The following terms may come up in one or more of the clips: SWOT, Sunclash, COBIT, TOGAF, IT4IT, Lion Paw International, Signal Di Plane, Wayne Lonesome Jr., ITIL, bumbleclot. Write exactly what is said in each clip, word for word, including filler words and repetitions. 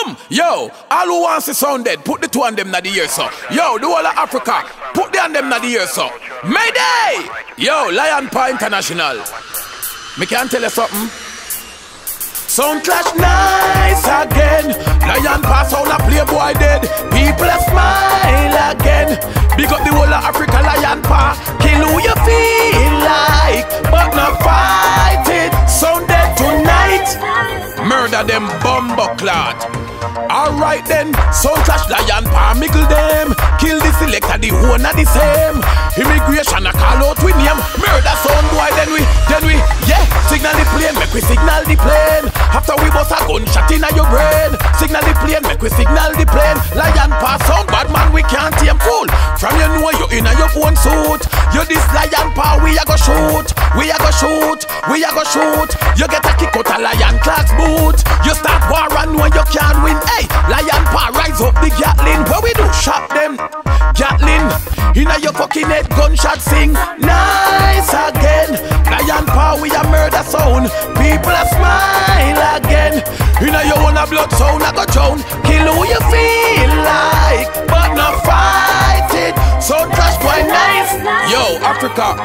Come, yo, all who wants to sound dead, put the two on them na the ear, so. Yo, the whole of Africa, put the on them na the ear, so. Mayday! Yo, Lion Paw International. Me can tell you something. Sunclash nice again. Lion Paw sound a playboy dead. People smile again. Big up the whole of Africa, Lion Paw. Kill who you feel like, but not fight it. Sound dead tonight. Murder them bumbleclot. Alright then, Sunclash Lion Paw mickle them. Kill the selector, the one of the same. Immigration a call out with name. Murder sound boy, then we, then we, yeah. Signal the plane, make we signal the plane. After we bust a gunshot in your brain. Signal the plane, make we signal the plane. Lion Paw sound bad man, we can't tame fool. From you know you in your own suit. You this Lion Paw, we a go shoot. We a go shoot, we a go shoot. You get a kick out a lion class boot. You start war and when you can't win. Hey, Lion Paw rise up the Gatlin. What we do? Shot them Gatlin. Inna your fucking head, gunshot sing nice again. Lion Paw with a murder sound. People a smile again. Inna your own a blood sound a go drown. Kill who you feel like, but not fight it. Sunclash boy nice. Yo, Africa.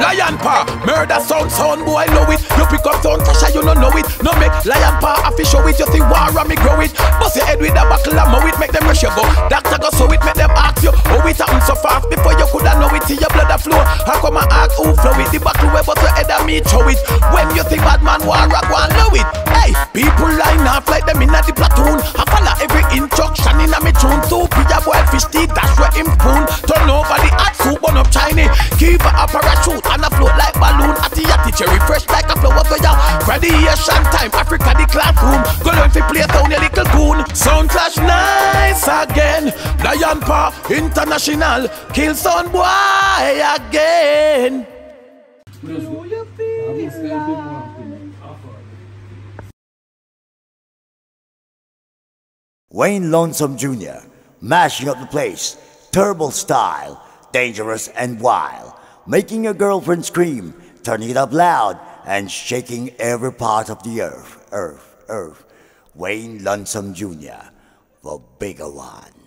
Lion Paw, murder sound, sound boy know it. You pick up sound fresher, you don't know it. No make Lion Paw, I fi show it. You see war and me grow it. Bust your head with a buckle and mow it. Make them rush you go. Doctor go so it, make them ask you. Oh it happened so fast before you coulda know it. See your blood a flow. How come I ask who flow it? The buckle where bust your head and me throw it. When you think bad man war, I go and know it. Hey, people line off like them inna the platoon. I follow every instruction inna me tune. Two pia boy fish teeth, that's where him poon. Turn over the hot soup on up Chinese. Keep a parachute. And I float like balloon at the yachty, cherry fresh like a flower for ya. Graduation time, Africa the classroom. Go learn fi play down your little goon. Sunclash nice again. Lion Paw International. Kill sound boy again. Do you feel like? Wayne Lonesome Junior Mashing up the place. Turbo style. Dangerous and wild. Making your girlfriend scream, turning it up loud, and shaking every part of the earth, earth, earth. Wayne Lonesome Junior, the bigger one.